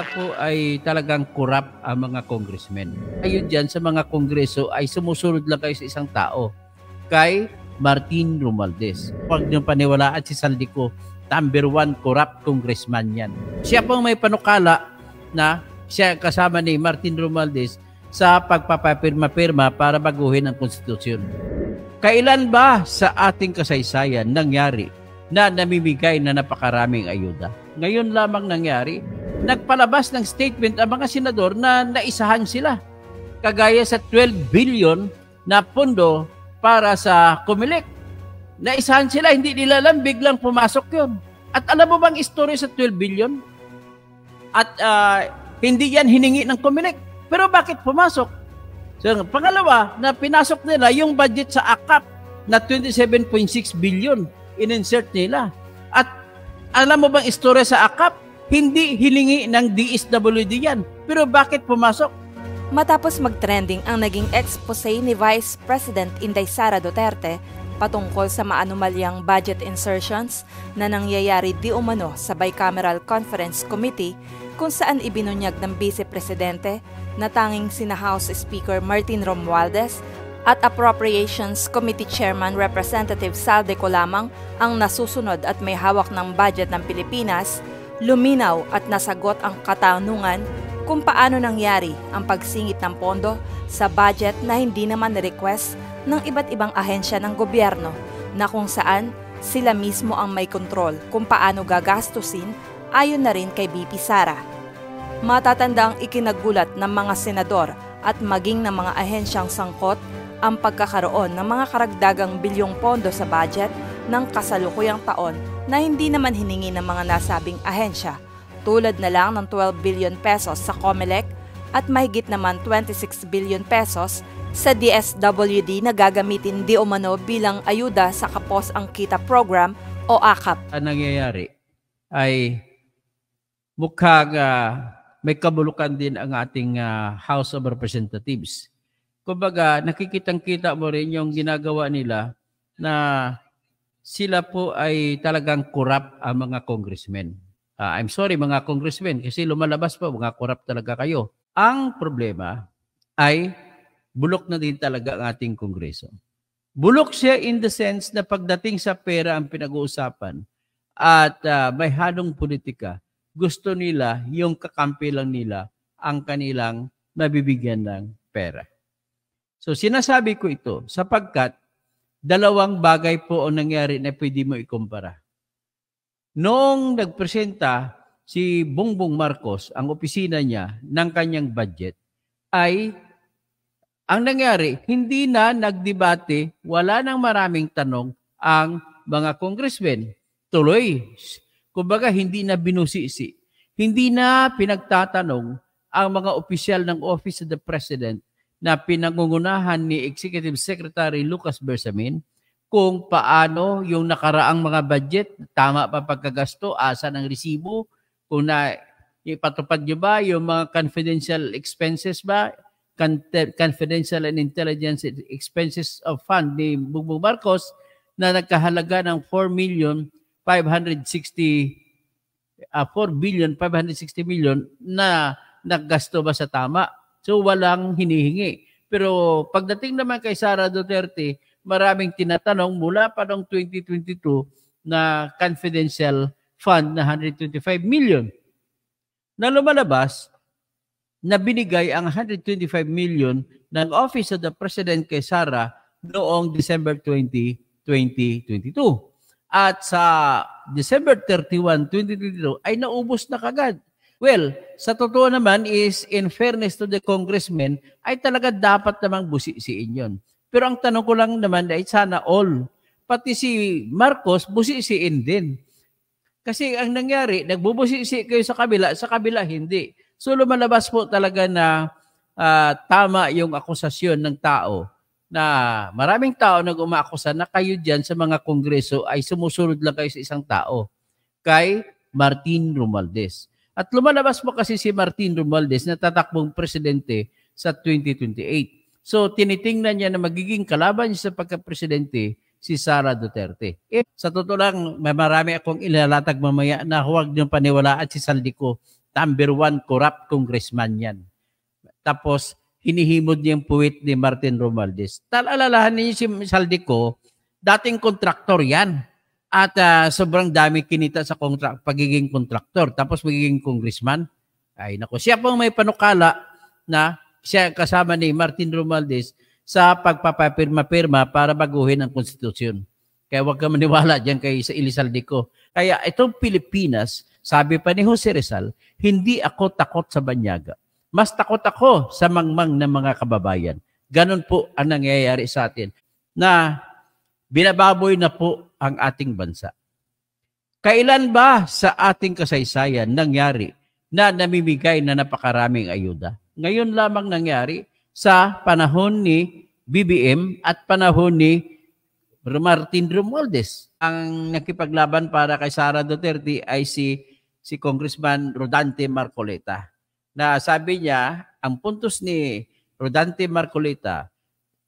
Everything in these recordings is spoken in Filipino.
sila po ay talagang corrupt ang mga congressmen. Ayun dyan sa mga kongreso ay sumusunod lang kayo sa isang tao, kay Martin Romualdez. Huwag niyong paniwalaan si Sandico, number one corrupt congressman yan. Siya pong may panukala na siya kasama ni Martin Romualdez sa pagpapapirma-pirma para baguhin ang konstitusyon. Kailan ba sa ating kasaysayan nangyari na namimigay na napakaraming ayuda? Ngayon lamang nangyari. Nagpalabas ng statement ang mga senador na naisahan sila. Kagaya sa 12 billion na pondo para sa Comelec. Naisahan sila, hindi nila alam, biglang pumasok yun. At alam mo bang istorya sa 12 billion? At hindi yan hiningi ng Comelec. Pero bakit pumasok? So, pangalawa, na pinasok nila yung budget sa AKAP na 27.6 billion. Ininsert nila. At alam mo bang istorya sa AKAP? Hindi hilingi ng DSWD yan. Pero bakit pumasok? Matapos mag-trending ang naging expose ni Vice President Inday Sara Duterte patungkol sa maanumalyang budget insertions na nangyayari di umano sa Bicameral Conference Committee kung saan ibinunyag ng Vice Presidente na tanging sina House Speaker Martin Romualdez at Appropriations Committee Chairman Representative Sal de Colamang ang nasusunod at may hawak ng budget ng Pilipinas, luminaw at nasagot ang katanungan kung paano nangyari ang pagsingit ng pondo sa budget na hindi naman request ng iba't ibang ahensya ng gobyerno na kung saan sila mismo ang may kontrol kung paano gagastusin ayon na rin kay BP Sarah. Matatanda ang ikinagulat ng mga senador at maging ng mga ahensyang sangkot ang pagkakaroon ng mga karagdagang bilyong pondo sa budget ng kasalukuyang taon na hindi naman hiningi ng mga nasabing ahensya, tulad na lang ng 12 billion pesos sa Comelec at mahigit naman 26 billion pesos sa DSWD na gagamitin di umano bilang ayuda sa Kapos ang Kita Program o AKAP. Ang nangyayari ay mukhang may kabulukan din ang ating House of Representatives. Kumbaga, nakikitang-kita mo rin yung ginagawa nila na sila po ay talagang corrupt ang mga congressmen. I'm sorry mga congressmen kasi lumalabas pa, mga corrupt talaga kayo. Ang problema ay bulok na din talaga ang ating kongreso. Bulok siya in the sense na pagdating sa pera ang pinag-uusapan at may halong politika, gusto nila yung kakampi lang nila ang kanilang mabibigyan ng pera. So sinasabi ko ito sapagkat dalawang bagay po ang nangyari na pwede mo ikumpara. Noong nagpresenta si Bongbong Marcos, ang opisina niya ng kanyang budget, ay ang nangyari, hindi na nagdebate, wala nang maraming tanong ang mga congressmen. Tuloy, kumbaga hindi na binusisi, hindi na pinagtatanong ang mga opisyal ng Office of the President na pinangungunahan ni Executive Secretary Lucas Bersamin kung paano yung nakaraang mga budget, tama pa pagkagasto, asan ang resibo, kung na ipatupad nyo ba yung mga confidential expenses ba, confidential and intelligence expenses of fund ni Bongbong Marcos na nagkahalaga ng 4,560 million na naggasto ba sa tama. So walang hinihingi. Pero pagdating naman kay Sara Duterte, maraming tinatanong mula pa noong 2022 na confidential fund na 125 million. Na lumalabas na binigay ang 125 million ng Office of the President kay Sara noong December 20, 2022. At sa December 31, 2022 ay naubos na kagad. Well, sa totoo naman is in fairness to the congressmen ay talaga dapat namang busisiin yon. Pero ang tanong ko lang naman ay sana all, pati si Marcos busisiin din. Kasi ang nangyari, nagbubusisi kayo sa kabila hindi. So lumalabas po talaga na tama yung akusasyon ng tao na maraming tao nag-umaakusa na kayo dyan sa mga kongreso ay sumusunod lang kayo sa isang tao, kay Martin Romualdez. At lumalabas po kasi si Martin Romualdez na tatakbong presidente sa 2028. So tinitingnan niya na magiging kalaban niya sa pagka-presidente si Sara Duterte. Sa totoo lang, may marami akong ilalatag mamaya na huwag niyong paniwalaan si Zaldy Co #1 corrupt congressman yan. Tapos, hinihimod niya yung puwit ni Martin Romualdez. Alalahan niyo si Zaldy Co, dating kontraktor yan. At sobrang dami kinita sa pagiging kontraktor. Tapos magiging congressman. Ay nako, siya pong may panukala na siya kasama ni Martin Romualdez sa pagpapapirma-pirma para baguhin ang konstitusyon. Kaya huwag ka maniwala dyan kay Elizalde Co. Kaya itong Pilipinas, sabi pa ni Jose Rizal, hindi ako takot sa banyaga. Mas takot ako sa mangmang ng mga kababayan. Ganon po ang nangyayari sa atin na binababoy na po ang ating bansa. Kailan ba sa ating kasaysayan nangyari na namimigay na napakaraming ayuda? Ngayon lamang nangyari sa panahon ni BBM at panahon ni Martin Romualdez. Ang nakipaglaban para kay Sara Duterte ay si Congressman Rodante Marcoleta. Na sabi niya, ang puntos ni Rodante Marcoleta,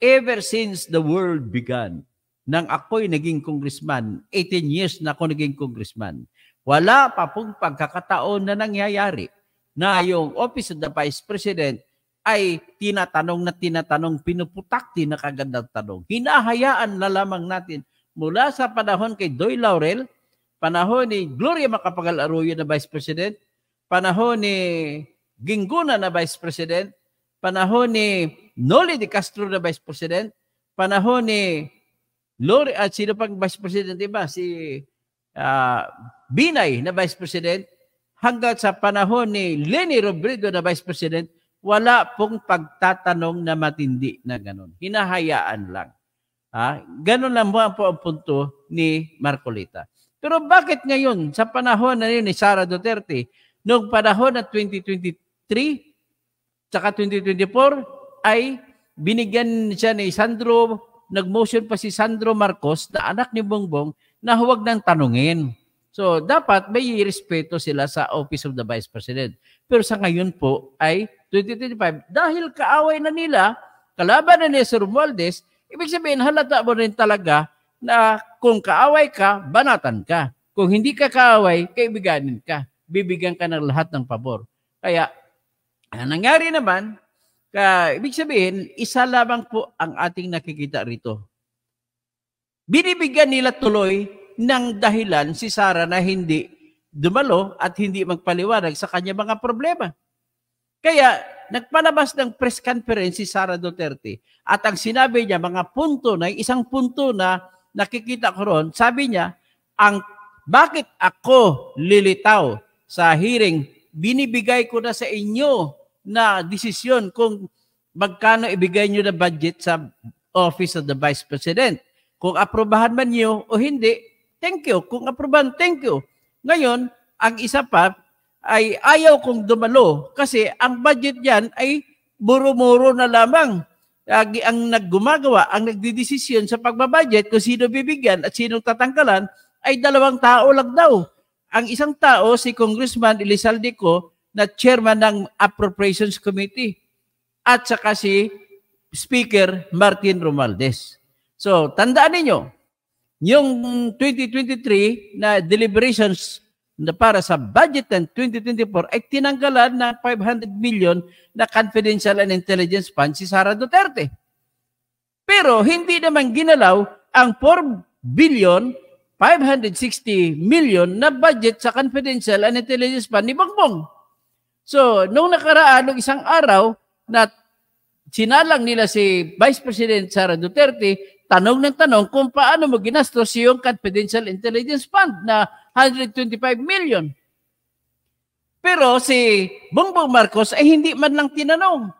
ever since the world began, nang ako'y naging congressman, 18 years na ako naging congressman, wala pa pong pagkakataon na nangyayari na yung Office of the Vice President ay tinatanong na tinatanong, pinuputakti na kagandang tanong. Hinahayaan na lamang natin mula sa panahon kay Doy Laurel, panahon ni Gloria Macapagal-Arroyo na Vice President, panahon ni Ginguna na Vice President, panahon ni Noli de Castro na Vice President, panahon ni Lori, at sino pang Vice President iba? Si Binay na Vice President, hanggang sa panahon ni Leni Robredo na Vice President, wala pong pagtatanong na matindi na ganun. Hinahayaan lang. Ganun lang po ang punto ni Marcoleta. Pero bakit ngayon, sa panahon na yun ni Sara Duterte, noong panahon na 2023 tsaka 2024, ay binigyan siya ni Sandro. Nag-motion pa si Sandro Marcos na anak ni Bongbong na huwag nang tanungin. So, dapat may respeto sila sa Office of the Vice President. Pero sa ngayon po ay 2025. Dahil kaaway na nila, kalaban na ni Sir Romualdez, ibig sabihin halata mo rin talaga na kung kaaway ka, banatan ka. Kung hindi ka kaaway, kaibiganin ka. Bibigyan ka ng lahat ng pabor. Kaya, ang nangyari naman, ibig sabihin, isa lamang po ang ating nakikita rito. Binibigyan nila tuloy ng dahilan si Sara na hindi dumalo at hindi magpaliwanag sa kanya mga problema. Kaya nagpalabas ng press conference si Sara Duterte at ang sinabi niya, mga punto na, isang punto na nakikita ko ron, sabi niya, bakit ako lilitaw sa hearing, binibigay ko na sa inyo na desisyon kung magkano ibigay nyo na budget sa Office of the Vice President. Kung aprobahan man nyo o hindi, thank you. Kung aprobahan, thank you. Ngayon, ang isa pa ay ayaw kong dumalo kasi ang budget yan ay buro-muro na lamang. Ang naggumagawa, ang nagdidesisyon sa pagbabudget kung sino bibigyan at sino tatanggalan ay dalawang tao lang daw. Ang isang tao, si Congressman Elizalde Co, na chairman ng Appropriations Committee at saka si Speaker Martin Romualdez. So, tandaan niyo yung 2023 na deliberations na para sa budget ng 2024 ay tinanggalan ng 500 million na confidential and intelligence fund si Sara Duterte. Pero hindi naman ginalaw ang 4,560,000,000 na budget sa confidential and intelligence fund ni Bongbong. So, nung nakaraan, nung isang araw na sinalang nila si Vice President Sara Duterte, tanong ng tanong kung paano mo ginastos yung Confidential Intelligence Fund na 125 million. Pero si Bongbong Marcos ay hindi man lang tinanong.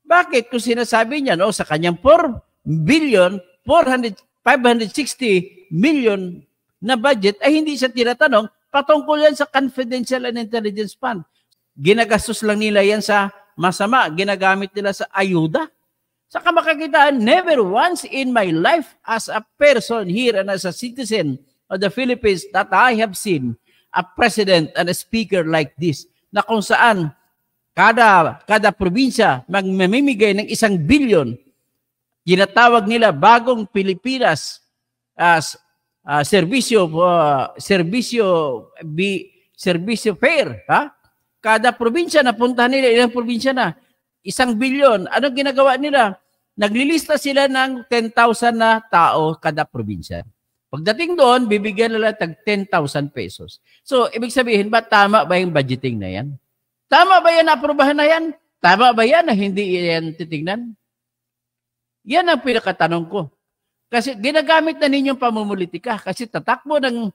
Bakit? Kung sinasabi niya, no, sa kanyang 4,560,000,000 na budget ay hindi siya tinatanong patungkol yan sa Confidential and Intelligence Fund. Ginagastos lang nila yan sa masama. Ginagamit nila sa ayuda. Sa kamakakitaan, never once in my life as a person here and as a citizen of the Philippines that I have seen a president and a speaker like this na kung saan kada probinsya magmamimigay ng 1 billion. Ginatawag nila bagong Pilipinas as servisyo fair. Kada probinsya na puntahan nila, ilang probinsya na? 1 bilyon. Anong ginagawa nila? Naglilista sila ng 10,000 na tao kada probinsya. Pagdating doon, bibigyan nila tag 10,000 pesos. So, ibig sabihin ba, tama ba yung budgeting na yan? Tama ba yan na aprobahan na yan? Tama ba yan na hindi yan titignan? Yan ang pinakatanong ko. Kasi ginagamit na ninyong pamumulitika. Kasi tatakbo ng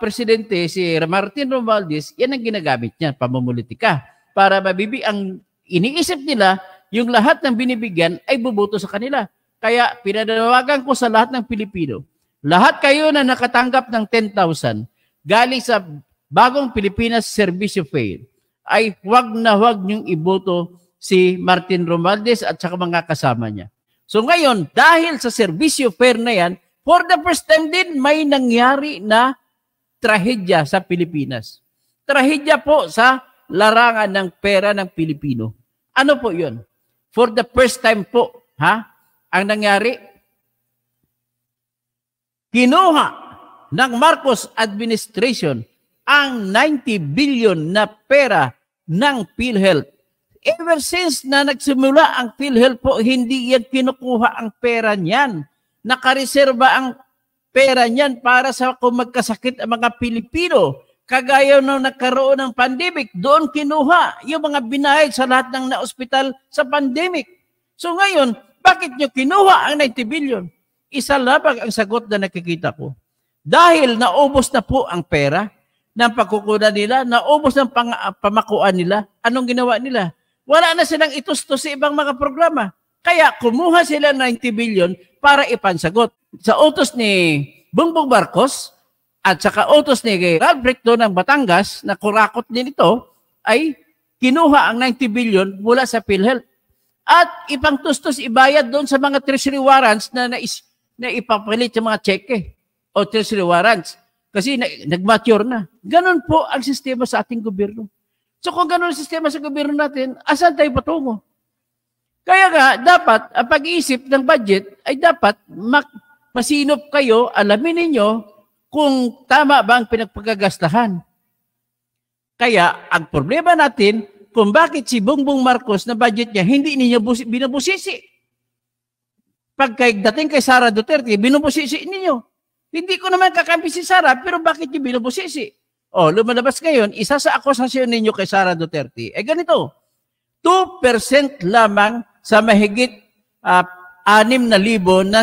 presidente si Martin Romualdez, yan ang ginagamit niya, pamumulitika. Para ang iniisip nila, yung lahat ng binibigyan ay buboto sa kanila. Kaya pinanawagan ko sa lahat ng Pilipino, lahat kayo na nakatanggap ng 10,000 galing sa Bagong Pilipinas Servisyo Fair, ay huwag na huwag niyong iboto si Martin Romualdez at saka mga kasama niya. So ngayon, dahil sa servisyo fair na yan, for the first time din may nangyari na trahedya sa Pilipinas. Trahedya po sa larangan ng pera ng Pilipino. Ano po yun? For the first time po, ha? Ang nangyari, kinuha ng Marcos administration ang 90 billion na pera ng PhilHealth. Ever since na nagsimula ang PhilHealth po, hindi yan kinukuha ang pera niyan. Nakareserba ang pera niyan para sa kung magkasakit ang mga Pilipino. Kagaya nung nagkaroon ng pandemic, doon kinuha yung mga binayad sa lahat ng na-ospital sa pandemic. So ngayon, bakit nyo kinuha ang 90 billion? Isa labag ang sagot na nakikita ko. Dahil naubos na po ang pera ng pagkukunan nila, naubos ng pamakuan nila, anong ginawa nila? Wala na silang itustos sa ibang mga programa. Kaya kumuha sila 90 billion para ipansagot. Sa utos ni Bongbong Marcos at saka utos ni Robert ng Batangas na kurakot din ito, ay kinuha ang 90 billion mula sa PhilHealth. At ipangtustos ibayad doon sa mga treasury warrants na ipapalit sa mga cheque o treasury warrants. Kasi nag-mature na. Ganon po ang sistema sa ating gobyerno. So kung gano'n ang sistema sa gobyerno natin, asan tayo patungo? Kaya nga, dapat, ang pag-iisip ng budget ay dapat masinop kayo, alamin ninyo kung tama ba ang pinagpagagastahan. Kaya, ang problema natin, kung bakit si Bongbong Marcos na budget niya, hindi niya binubusisi. Pagdating kay Sara Duterte, binubusisi ninyo. Hindi ko naman kakampi si Sara, pero bakit niyo binubusisi? O, lumalabas ngayon, isa sa akusasyon ninyo kay Sara Duterte, eh ganito, 2% lamang sa mahigit 6,000 na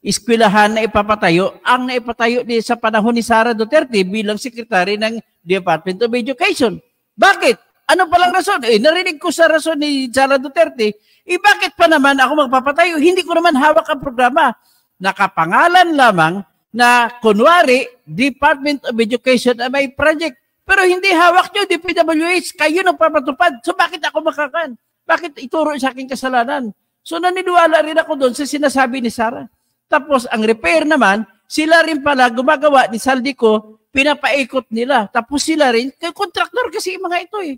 eskwelahan na ipapatayo, ang naipatayo sa panahon ni Sara Duterte bilang Secretary ng Department of Education. Bakit? Ano palang rason? Eh, narinig ko sa rason ni Sara Duterte, eh bakit pa naman ako magpapatayo? Hindi ko naman hawak ang programa. Nakapangalan lamang na kunwari, Department of Education ay may project. Pero hindi hawak nyo, DPWH, kayo nang papatupad. So bakit ako makakan? Bakit ituro sa aking kasalanan? So naniniwala rin ako doon sa sinasabi ni Sara. Tapos ang repair naman, sila rin pala gumagawa ni Zaldy Co, pinapaikot nila. Tapos sila rin, kay contractor kasi mga ito eh.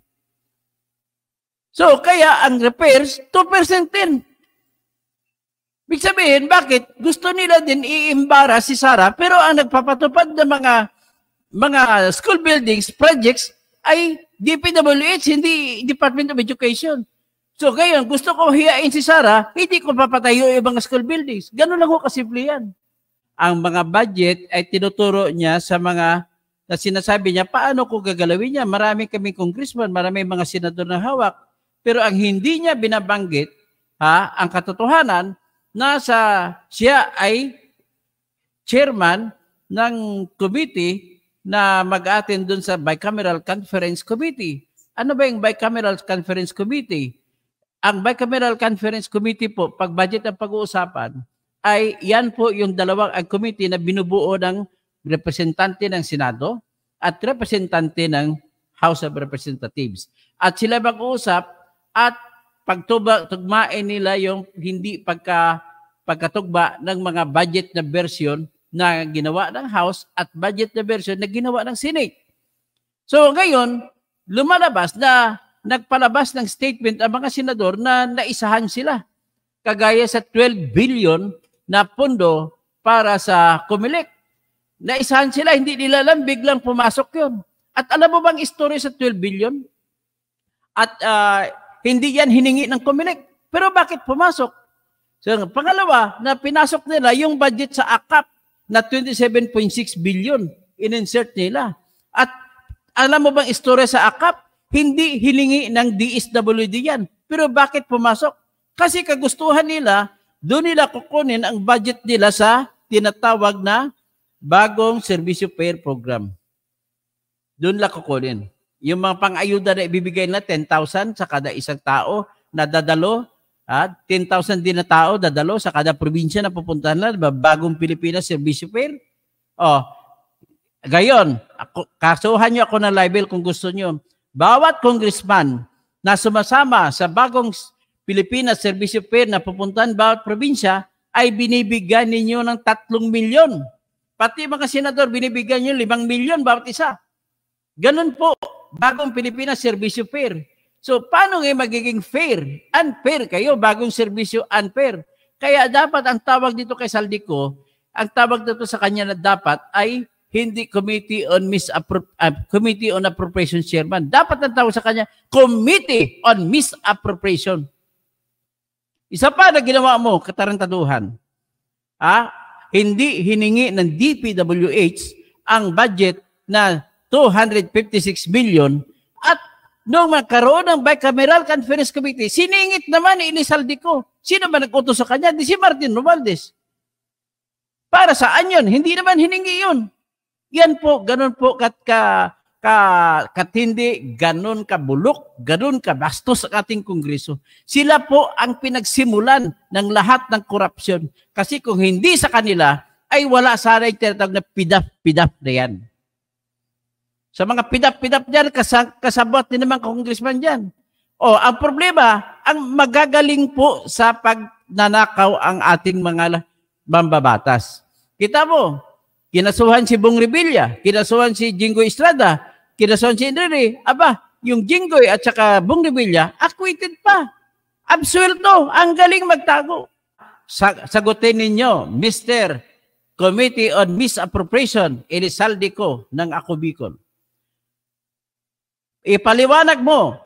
So kaya ang repairs, 2% din. Ibig sabihin, bakit? Gusto nila din i-imbara si Sara, pero ang nagpapatupad ng mga school buildings, projects, ay DPWH, hindi Department of Education. So ngayon, gusto ko hiyain si Sara, hindi ko papatayo yung mga school buildings. Ganun lang ko kasimple yan. Ang mga budget ay tinuturo niya sa mga na sinasabi niya, paano ko gagalawin niya? Marami kaming congressman, marami mga senador na hawak. Pero ang hindi niya binabanggit, ang katotohanan, siya ay chairman ng committee na mag-attend dun sa Bicameral Conference Committee. Ano ba yung Bicameral Conference Committee? Ang Bicameral Conference Committee po, pag budget ang pag-uusapan, ay yan po yung dalawang committee na binubuo ng representante ng Senado at representante ng House of Representatives. At sila mag-uusap at pagtugmain nila yung hindi pagkatugma ng mga budget na version na ginawa ng House at budget na version na ginawa ng Senate. So ngayon, lumalabas na nagpalabas ng statement ang mga senador na naisahan sila. Kagaya sa 12 billion na pondo para sa Comelec. Naisahan sila, hindi nila alam, biglang pumasok yun. At alam mo bang istorya sa 12 billion? At hindi yan hiningi ng Comelec. Pero bakit pumasok? So, pangalawa, na pinasok nila yung budget sa AKAP na 27.6 billion. Ininsert nila. At alam mo bang istorya sa AKAP? Hindi hilingi ng DSWD yan. Pero bakit pumasok? Kasi kagustuhan nila, doon nila kukunin ang budget nila sa tinatawag na bagong servisyo fair program. Doon nila kukunin. Yung mga pang-ayuda na ibibigay na 10,000 sa kada isang tao na dadalo, 10,000 din na tao dadalo sa kada probinsya na pupuntahan na, bagong Pilipinas Servisyo Fair. Oh, gayon, kasuhan nyo ako ng libel kung gusto nyo. Bawat congressman na sumasama sa bagong Pilipinas Servisyo Fair na pupuntahan bawat probinsya ay binibigyan ninyo ng 3 milyon. Pati mga senador, binibigyan nyo 5 milyon bawat isa. Ganun po. Bagong Pilipinas Servisyo Fair. So, paano ngayon magiging fair? Unfair kayo, bagong servisyo unfair. Kaya dapat ang tawag dito kay Saldico, ang tawag dito sa kanya na dapat ay hindi Committee on Appropriation Chairman. Dapat ang tawag sa kanya, Committee on Misappropriation. Isa pa na ginawa mo, katarantaduhan. Hindi hiningi ng DPWH ang budget na 256 billion at noong magkaroon ng bicameral conference committee, siningit naman ni Elizalde Co. Sino ba nag-utos sa kanya? Di si Martin Romualdez. Para saan yun? Hindi naman hiningi yun. Yan po, ganun po katindi, ganun kabulok, ganun kabastos sa ating kongreso. Sila po ang pinagsimulan ng lahat ng korupsyon. Kasi kung hindi sa kanila, ay wala sana yung tinatawag na pidap-pidap na yan. Sa mga pidap-pidap dyan, kasabot din naman congressman dyan. O, ang problema, ang magagaling po sa pagnanakaw ang ating mga mambabatas. Kita mo, kinasuhan si Bong Revilla, kinasuhan si Jingoy Estrada, kinasuhan si Inday. Aba, yung Jingoy at saka Bong Revilla, acquitted pa. Absuelto, ang galing magtago. Sagutin ninyo, Mr. Committee on Misappropriation, Elizalde Co. ng Ako Bicol. Ipaliwanag mo,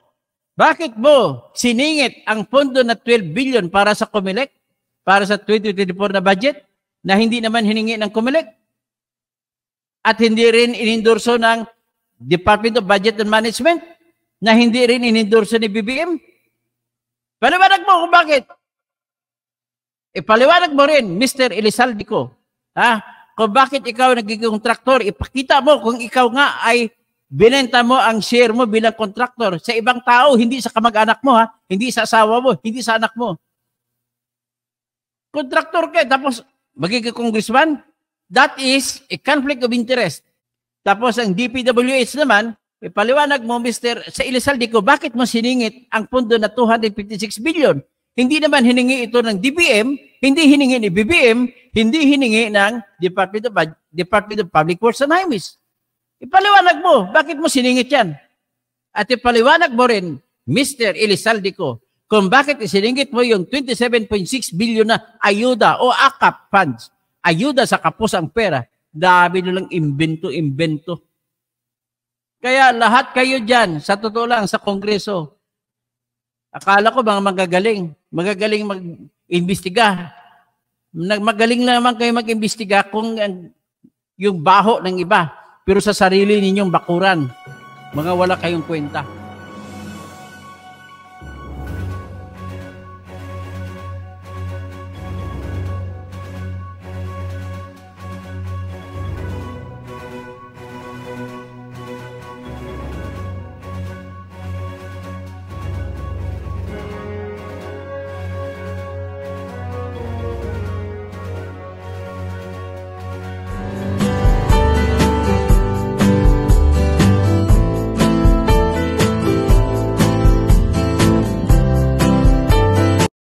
bakit mo siningit ang pondo na 12 billion para sa Comelec, para sa 2024 na budget, na hindi naman hiningi ng Comelec? At hindi rin inendorso ng Department of Budget and Management, na hindi rin inendorso ni BBM? Paliwanag mo kung bakit. Ipaliwanag mo rin, Mr. Elizalde Co. Kung bakit ikaw nagiging kontraktor, ipakita mo kung ikaw nga ay binenta mo ang share mo bilang kontraktor sa ibang tao, hindi sa kamag-anak mo, hindi sa asawa mo, hindi sa anak mo. Kontraktor ka, tapos magiging congressman, that is a conflict of interest. Tapos ang DPWH naman, ipaliwanag mo, Mr. sa Elizalde Co, bakit mo siningit ang pondo na 256 billion? Hindi naman hiningi ito ng DBM, hindi hiningi ni BBM, hindi hiningi ng Department of Public Works and Highways. Ipaliwanag mo, bakit mo siningit yan? At ipaliwanag mo rin, Mr. Elizalde Co, kung bakit isiningit mo yung 27.6 billion na ayuda o AKAP funds, ayuda sa kapos ang pera, dami nilang imbento-imbento. Kaya lahat kayo dyan, sa totoo lang, sa Kongreso, akala ko mga magagaling mag-imbestiga. Magaling naman kayo mag-imbestiga kung yung baho ng iba. Pero sa sarili ninyong bakuran, mga wala kayong kwenta.